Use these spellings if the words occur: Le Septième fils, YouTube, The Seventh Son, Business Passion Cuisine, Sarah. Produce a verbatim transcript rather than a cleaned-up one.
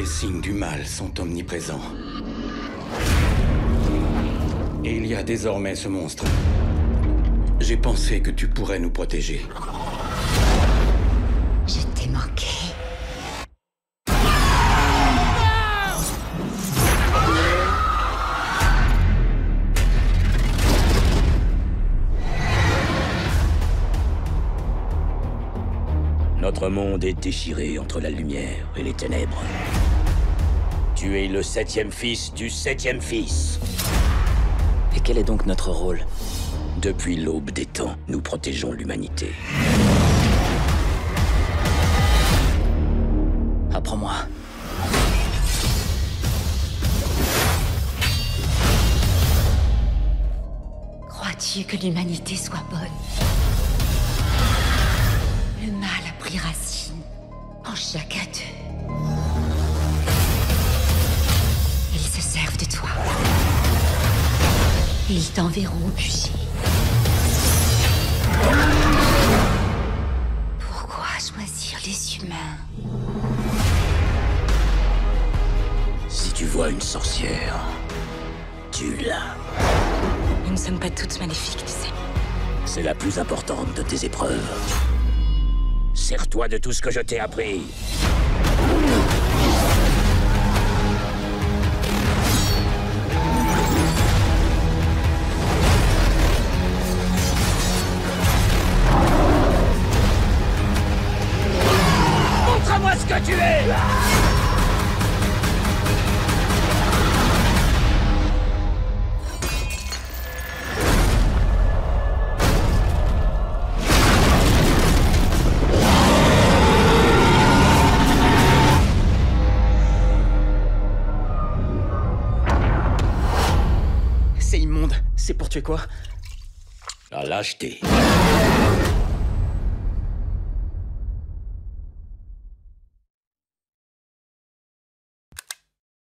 les signes du mal sont omniprésents. Et il y a désormais ce monstre. J'ai pensé que tu pourrais nous protéger. Je t'ai manqué. Notre monde est déchiré entre la lumière et les ténèbres. Tu es le septième fils du septième fils. Et quel est donc notre rôle? Depuis l'aube des temps, nous protégeons l'humanité. Apprends-moi. Crois-tu que l'humanité soit bonne? Le mal a pris racine en chacun d'eux. Ils se servent de toi. Et ils t'enverront au bûcher. Pourquoi choisir les humains? Si tu vois une sorcière, tu l'as. Nous ne sommes pas toutes maléfiques, tu sais. C'est la plus importante de tes épreuves. Sers-toi de tout ce que je t'ai appris. Montre-moi ce que tu es! C'est immonde. C'est pour tuer quoi? La lâcheté.